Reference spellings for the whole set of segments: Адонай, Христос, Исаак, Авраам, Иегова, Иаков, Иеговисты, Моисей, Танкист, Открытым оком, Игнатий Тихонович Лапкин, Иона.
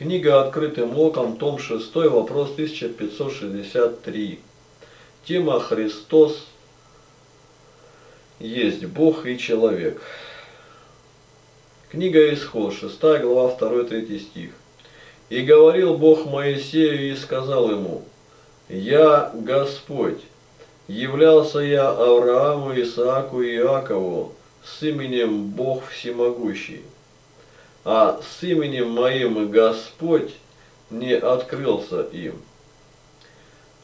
Книга «Открытым оком», том 6, вопрос 1563. Тема «Христос есть Бог и человек». Книга «Исход», 6 глава, 2-3 стих. «И говорил Бог Моисею и сказал ему: Я Господь, являлся я Аврааму, Исааку и Иакову с именем Бог Всемогущий, а с именем моим Господь не открылся им».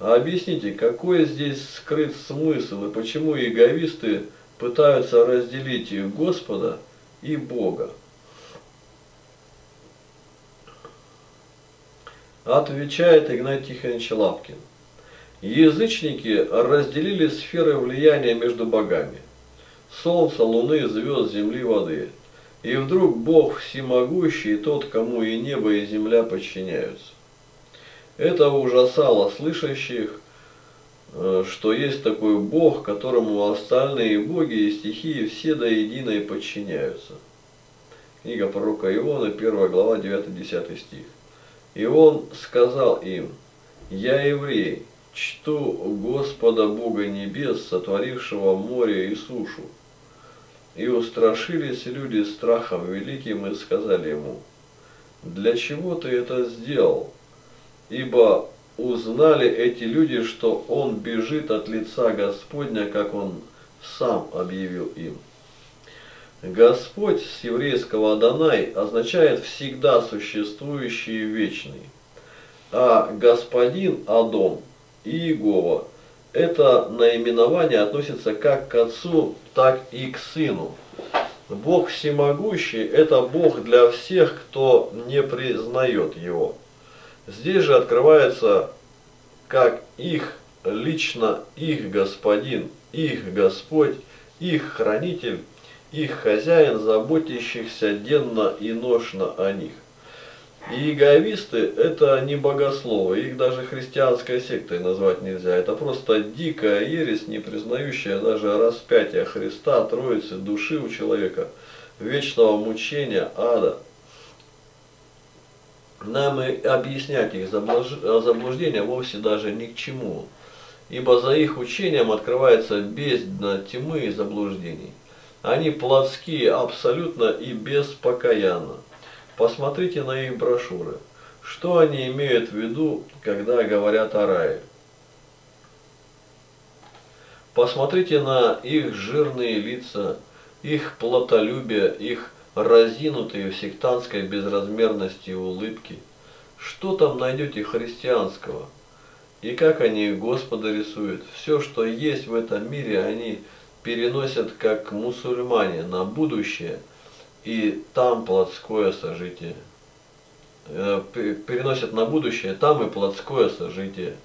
Объясните, какой здесь скрыт смысл и почему иеговисты пытаются разделить Господа и Бога? Отвечает Игнатий Тихонович Лапкин. Язычники разделили сферы влияния между богами: солнца, луны, звезд, земли, воды. И вдруг Бог всемогущий, тот, кому и небо, и земля подчиняются. Это ужасало слышащих, что есть такой Бог, которому остальные боги и стихии все до единой подчиняются. Книга пророка Иона, 1 глава, 9-10 стих. И он сказал им: «Я еврей, чту Господа Бога небес, сотворившего море и сушу». И устрашились люди страхом великим и сказали ему: «Для чего ты это сделал?» Ибо узнали эти люди, что он бежит от лица Господня, как он сам объявил им. Господь с еврейского «Адонай» означает «всегда существующий и вечный», а «господин» Адон и «Иегова». Это наименование относится как к Отцу, так и к Сыну. Бог всемогущий – это Бог для всех, кто не признает Его. Здесь же открывается как их, лично их Господин, их Господь, их Хранитель, их Хозяин, заботящихся денно и ношно о них. Иеговисты – это не богословы, их даже христианской сектой назвать нельзя. Это просто дикая ересь, не признающая даже распятия Христа, Троицы, души у человека, вечного мучения, ада. Нам и объяснять их заблуждение вовсе даже ни к чему, ибо за их учением открывается бездна тьмы и заблуждений. Они плотские абсолютно и беспокаянно. Посмотрите на их брошюры. Что они имеют в виду, когда говорят о рае? Посмотрите на их жирные лица, их плотолюбие, их разинутые в сектантской безразмерности улыбки. Что там найдете христианского? И как они Господа рисуют? Все, что есть в этом мире, они переносят как мусульмане на будущее, и там плотское сожитие. Переносят на будущее, там и плотское сожитие.